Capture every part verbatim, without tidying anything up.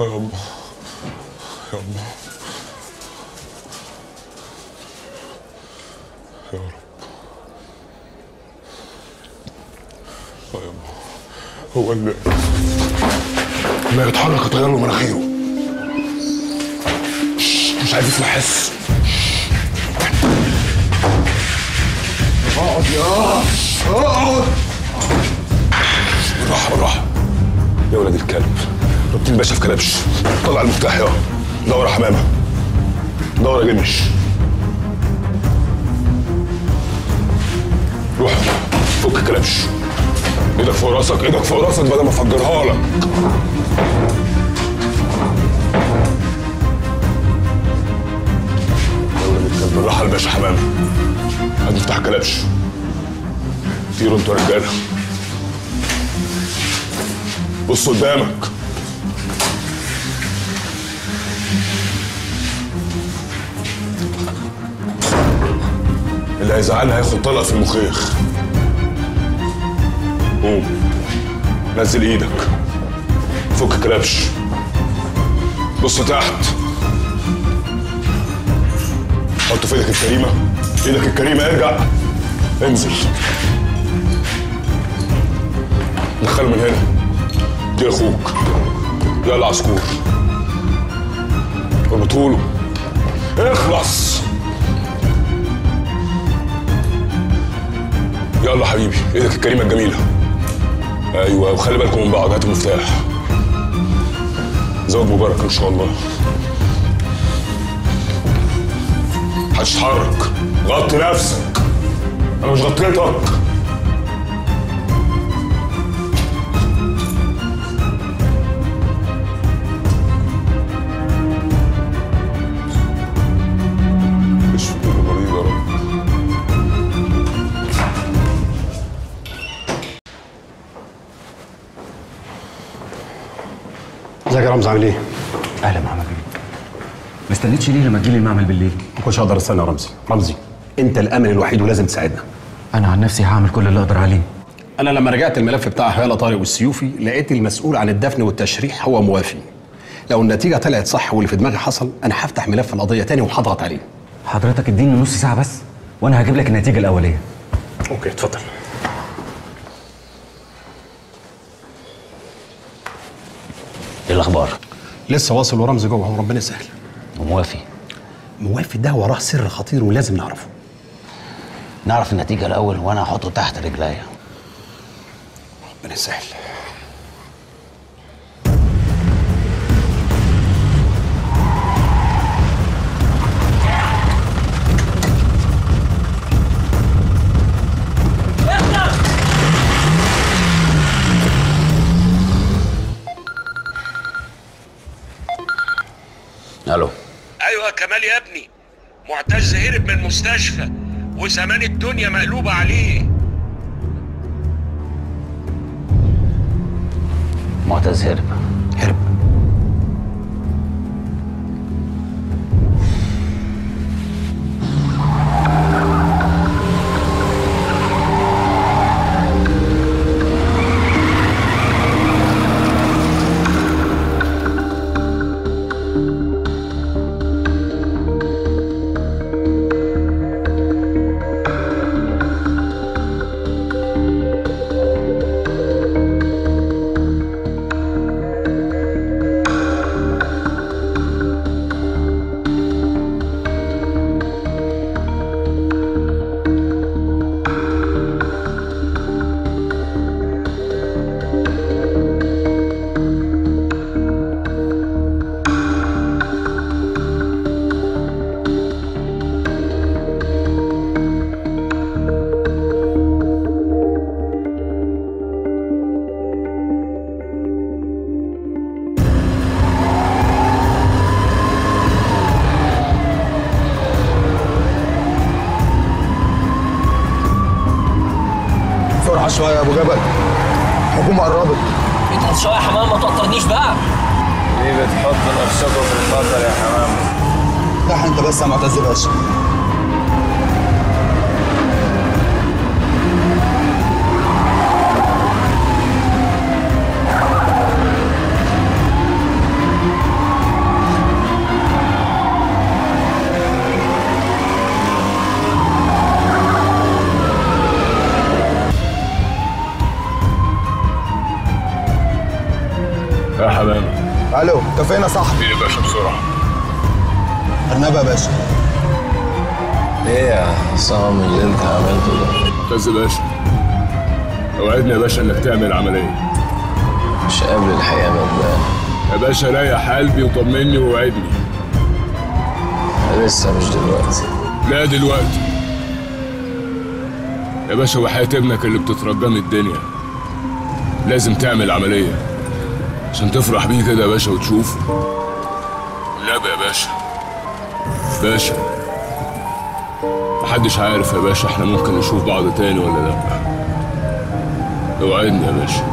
يا الله يا الله يا رب. يا الله هو اللي ما يتحرك يتغير له مناخيره، مش عايز يسمع حس. اقعد يا اقعد بالراحه بالراحه يا ولاد الكلب. ربطين باشا في كلبش، طلع المفتاح يا دور يا حمامه، دور يا جمش. روح فك الكلبش، ايدك فوق راسك، ايدك فوق راسك بدل ما افجرها لك. يا ولاد الكلب بالراحه يا باشا حمامه، هات مفتاح الكلبش، طيروا انتوا يا رجاله. بص قدامك، اللي هيزعلها هياخد طلقه في المخيخ. قوم نزل ايدك، فك كلبش، بص تحت، حط في ايدك الكريمه، ايدك الكريمه، ارجع انزل، دخله من هنا، دي اخوك، يا العسكور اربطهوله، اخلص. يلا حبيبي ايدك الكريمه الجميله، ايوه وخلي بالكم من بعض، هات المفتاح، زواج مبارك ان شاء الله. محدش يتحرك، غطي نفسك، انا مش غطيتك. ازيك يا رمز عامل ايه؟ اهلا محمد بيه. ما استنيتش ليه لما تجيلي المعمل بالليل؟ ما كنتش هقدر استنى يا رمزي، رمزي انت الامل الوحيد ولازم تساعدنا. انا عن نفسي هعمل كل اللي اقدر عليه. انا لما رجعت الملف بتاع حياله طارق والسيوفي لقيت المسؤول عن الدفن والتشريح هو موافي. لو النتيجه طلعت صح واللي في دماغي حصل انا هفتح ملف القضيه تاني وهضغط عليه. حضرتك اديني نص ساعه بس وانا هجيب لك النتيجه الاوليه. اوكي اتفضل. ايه الاخبار؟ لسه واصل ورمزي جوه وربنا يسهل. وموافي موافي ده وراه سر خطير ولازم نعرفه. نعرف النتيجه الاول وانا هحطه تحت رجليا. ربنا يسهل. الو. ايوه كمال يا ابني، معتز هرب من المستشفى وزمان الدنيا مقلوبه عليه. معتز هرب هرب شوية يا أبو جبل، الحكومة قربت. اضغط شوية يا حمام ما توترنيش بقى. ليه بتحط نفسكوا في الخطر يا حمام؟ صح أنت بس يا معتز باشا. يا حبايبي. الو، انت فين يا صاحبي؟ ايه يا باشا بسرعه؟ النبي يا باشا. ايه يا عصام اللي انت عملته ده؟ معتز باشا، اوعدني يا باشا انك تعمل عمليه. مش قابل الحقيقه مبدئيا. يا باشا ريح قلبي وطمني ووعدني. لسه مش دلوقتي. لا دلوقتي. يا باشا وحياة ابنك اللي بتترجم الدنيا لازم تعمل عملية عشان تفرح بيه كده يا باشا وتشوفه. النبي يا باشا. باشا محدش عارف يا باشا احنا ممكن نشوف بعض تاني ولا لا. اوعدني يا باشا.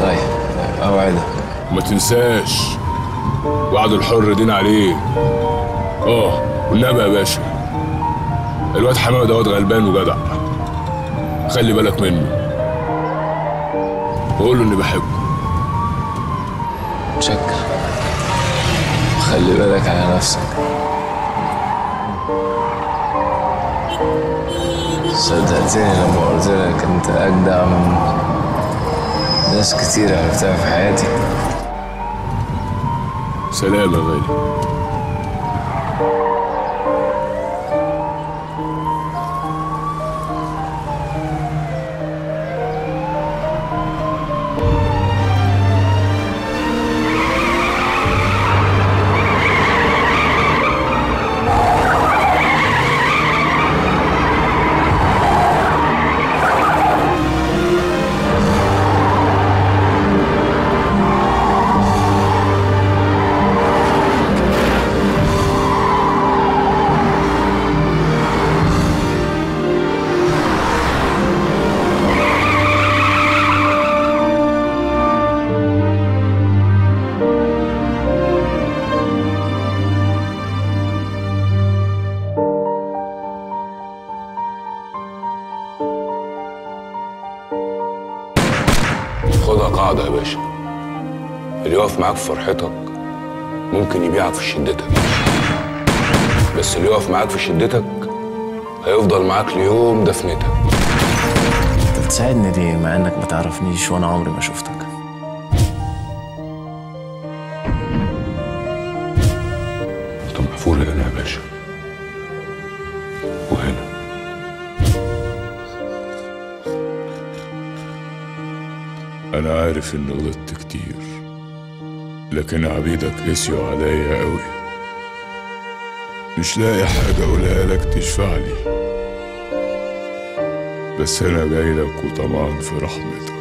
طيب اوعدك. وما تنساش وعد الحر دين عليه. اه والنبي يا باشا. الواد حمامه دوت غلبان وجدع، خلي بالك منه وقول له اني بحبه. متشكر، خلي بالك على نفسك. صدقتني لما قلت لك انت اجدع من ناس كتير عرفتها في حياتي. سلام يا غالي. خدها قاعدة يا باشا، اللي يقف معاك في فرحتك ممكن يبيعك في شدتك، بس اللي يقف معاك في شدتك هيفضل معاك ليوم دفنتك. انت بتساعدني ليه مع انك ما تعرفنيش وانا عمري ما شفتك؟ انت محفور هنا يا باشا وهنا. أنا عارف إني غلطت كتير، لكن عبيدك قسيوا عليا أوي. مش لاقي حاجة أقولها لك تشفع لي، بس أنا جاي لك وطمعان في رحمتك.